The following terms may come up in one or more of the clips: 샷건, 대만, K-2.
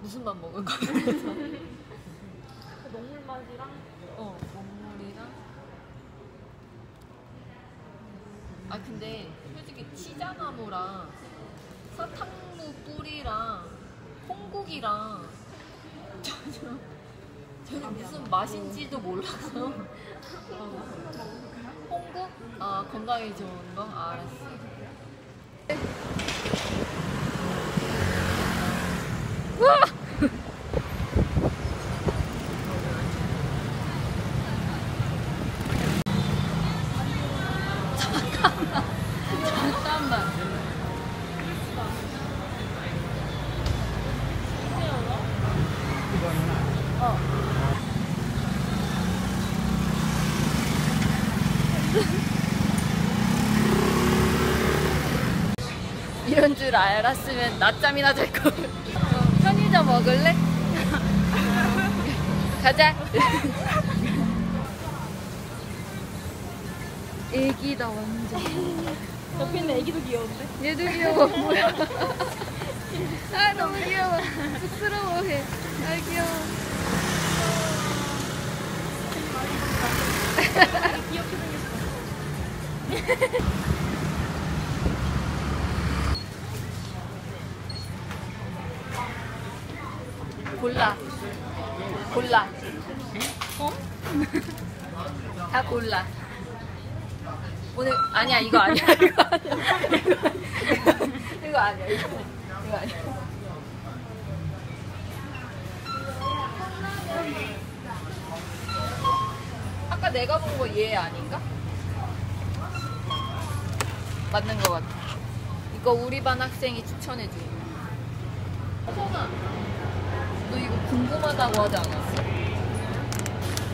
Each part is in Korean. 무슨 밥 먹을 거야? 그 먹물 맛이랑? 어, 먹물이랑. 아, 근데 솔직히 치자나무랑 사탕무 뿌리랑 콩국이랑 저는 무슨 맛인지도 몰라서. 콩국? 아, 건강에 좋은 거? 아, 알았어. 우와! 잠깐만, 잠깐만. 어. 이런 줄 알았으면 낮잠이나 잘 걸. 편의점 먹을래? 가자! 애기다 완전. 옆에 있는 애기도 귀여운데? 얘도 귀여워. 뭐야? 아, 너무 귀여워. 쑥스러워해. 아, 귀여워. 귀엽게 생겼어. 골라. 골라. 어? 다 골라. 오늘 아니야, 이거 아니야. 이거 아니야. 이거 아니야. 이거 아니야. 아까 내가 본 거 얘 아닌가? 맞는 거 같아. 이거 우리 반 학생이 추천해 준 거. 소나. 너 이거 궁금하다고 하지 않았어?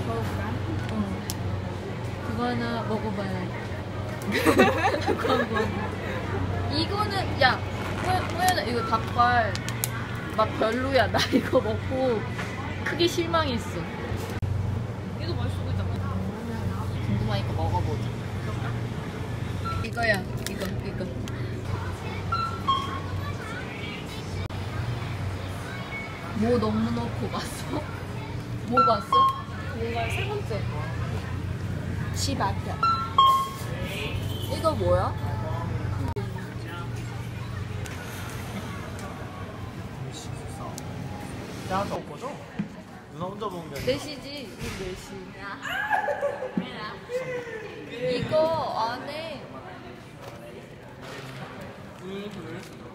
먹어볼까? 응. 그거 하나 먹어봐야 광고. 이거는, 야, 후연아, 이거 닭발 막 별로야. 나 이거 먹고 크게 실망했어. 얘도 맛있어 보이잖아. 궁금하니까 먹어보자. 이거야, 이거. 뭐 너무 넣고 봤어? 뭐 봤어? 뭔가 세 번째 거. 집 앞이야. 이거 뭐야? 야, 너 거죠? 누나 혼자 먹은 게 아니야? 4시지. 4시. 이거 안에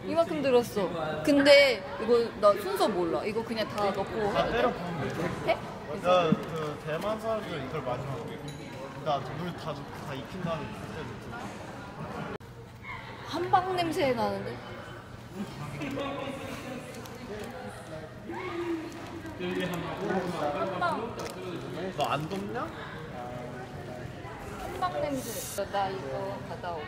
이만큼 들었어. 근데 이거 나 순서 몰라. 이거 그냥 다 넣고 해도 돼? 해? 야, 그 대만 사람들 이걸 많이 먹어. 나 물 다 익힌 다음에 한방 냄새 나는데? 한방. 너 안 덥냐? 한방 냄새. 나 이거 받아올게.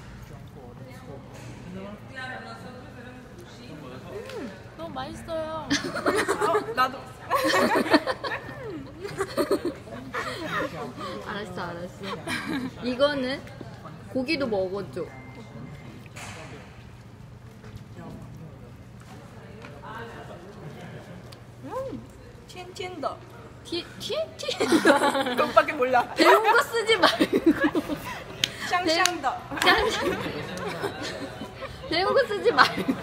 너무 맛있어요. 어, 나도. 알았어. 이거는 고기도 먹어줘. 틴틴더. 틴틴더. 그것밖에 몰라. 배운 거 쓰지 말고. 샹샹더. 배운 거 쓰지 말고.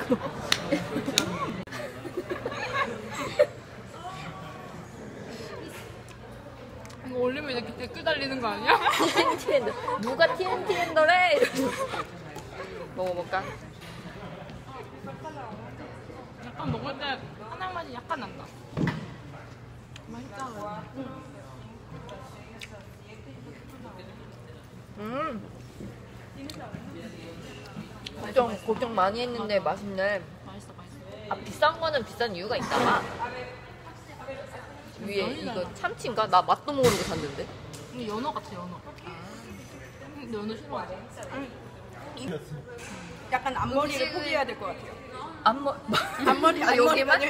이거 올리면 이렇게 댓글 달리는 거 아니야? TNT 핸더. 누가 TNT 핸더래? 먹어볼까? 약간 먹을 때 한약 맛이 약간 난다. 맛있다. 고정 많이 했는데 맛있네. 맛있어. 아, 비싼 거는 비싼 이유가 있다가 위에 이거 참치인가? 나 맛도 모르고 샀는데. 근데 연어 같아, 연어. 근데 연어 싫어하지? 약간 앞머리를 음식을... 포기해야 될 것 같아요. 앞머리 아, 여기만?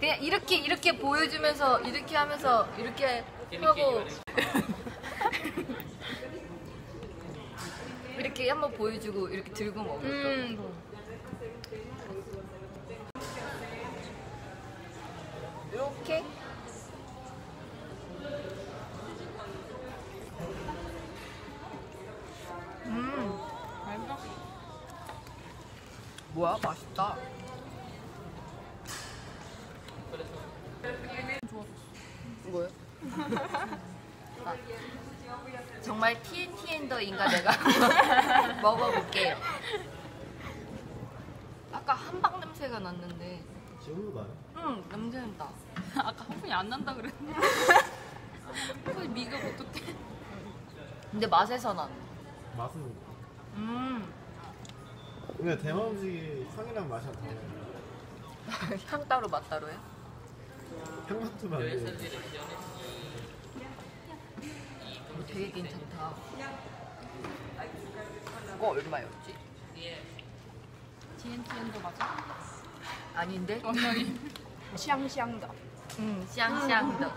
그냥 이렇게 보여주면서 이렇게 하면서 이렇게 하고 이렇게 한번 보여주고 이렇게 들고 먹었어. 이렇게 맛있다. 뭐야, 맛있다. 뭐야? 아, 정말 TNT엔더인가 내가 먹어볼게요. 아까 한방 냄새가 났는데. 지금 봐요? 응, 냄새 난다. 아까 한방이 안 난다 그랬는데. 한방 미가 어떡해? 근데 맛에서 난. 맛은. 근데 대만 음식이 향이랑 맛이 안 달라요. 향 따로 맛 따로요? 향맛도 맛이에요. 되게 괜찮다. 이거 얼마였지? TNTN도 맞아? 아닌데? 완전히 샹샹더. 응, 샹샹더.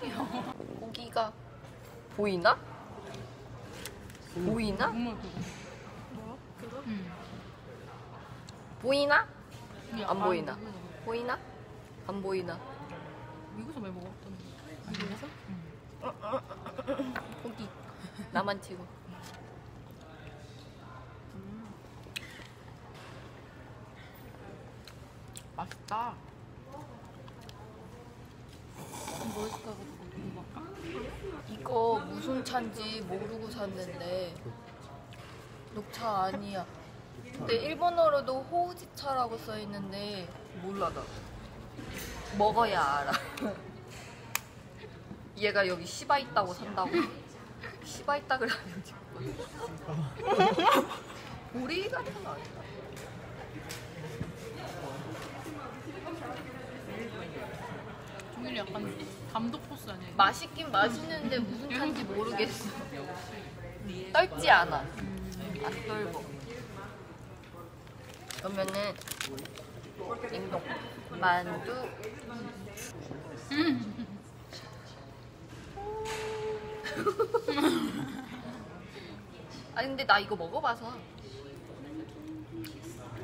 귀여워. 고기가 보이나? 보이나? 뭐? 그거? 보이나? 안 보이나? 보이나? 안 보이나? 미국에서 많이 먹었던데. 미국에서? 고기 나만 치고. 맛있다. 뭐였을까? 이거 무슨 차인지 모르고 샀는데 녹차 아니야. 근데 일본어로도 호우지차라고 써있는데 몰라. 나 먹어야 알아. 얘가 여기 시바 있다고 산다고. 시바 있다 그러면 우리 같은 거 아니다. 종일이 약간 감독 포스 아니야? 맛있긴 맛있는데 무슨 차인지 모르겠어. 떨지 않아. 안 떨고. 그러면은 인동 만두. 아니 근데 나 이거 먹어봐서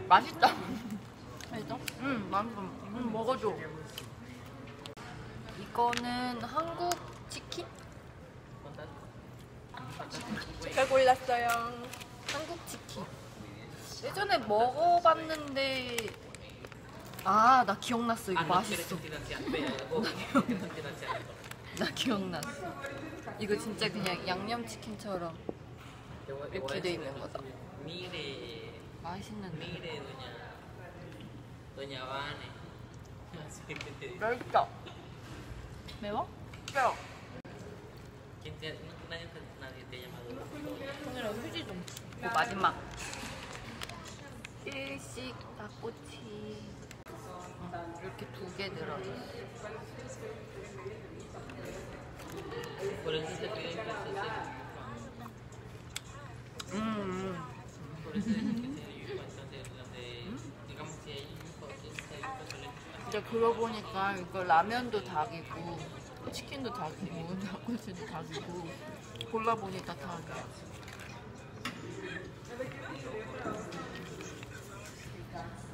맛있다. 맛있어? 응, 맛있어. 먹어줘. 이거는 한국 치킨? 제가 골랐어요. 한국 치킨. 예전에 먹어봤는데 아, 나 기억났어. 이거 맛있어. 나 기억났어. 이거 진짜 그냥 양념치킨처럼 이렇게 돼 있는 거다. 맛있는데. 맛있다. 매워? 매워. 오늘은 휴지 좀. 그리고 마지막 일식 닭꼬치. 이렇게 두 개 들어있어. 근데 그러고 보니까 이거 라면도 닭이고 치킨도 닭이고 닭꼬치도 닭이고 골라 보니까 닭이야.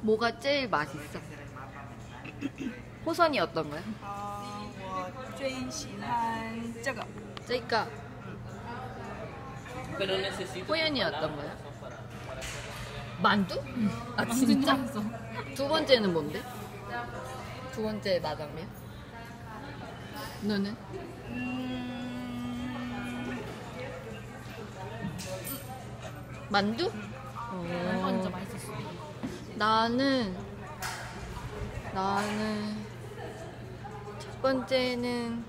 뭐가 제일 맛있어? 호선이 어떤 거야? 제이가. 호연이 어떤 거야? 만두? 아 진짜? 두 번째는 뭔데? 두 번째 마당면? 너는? 만두? 진짜 맛있었어. 나는 첫 번째는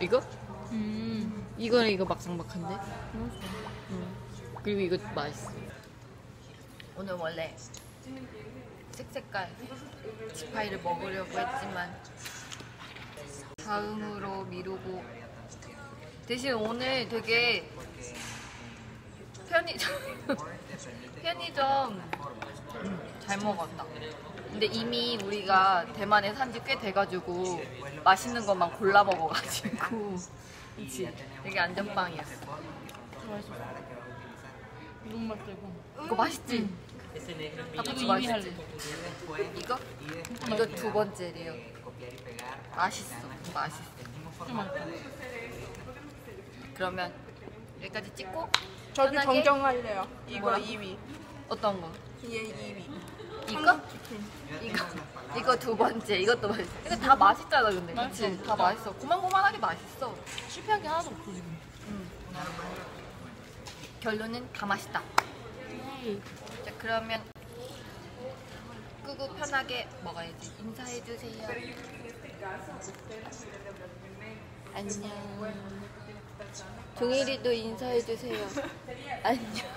이거? 이거는 이거 막상막한데. 그리고 이거 맛있어. 오늘 원래 색색깔 지파이를 먹으려고 했지만 다음으로 미루고, 대신 오늘 되게 편의점 잘 먹었다. 근데 이미 우리가 대만에 산지 꽤 돼가지고 맛있는 것만 골라 먹어가지고 그치? 되게 안전빵이었어. 맛있어. 너무 맛있다 이거. 이거 맛있지? 다 같이 맛있지? 이거? 이거 두 번째래요. 맛있어. 맛있어. 그러면 여기까지 찍고 저도 정정할래요. 이거 뭐라? 2위. 어떤 거? 얘 2위. 이거? 이거 두 번째. 이것도 맛있어. 이거 다 맛있잖아 근데. 그치? 맛있어. 다 맛있어. 고만고만하게 맛있어. 실패한 게 하나도 없어 지금. 결론은 다 맛있다. 자 그러면 끄고 편하게 먹어야지. 인사해주세요. 안녕. 종일이도 인사해주세요. 안녕.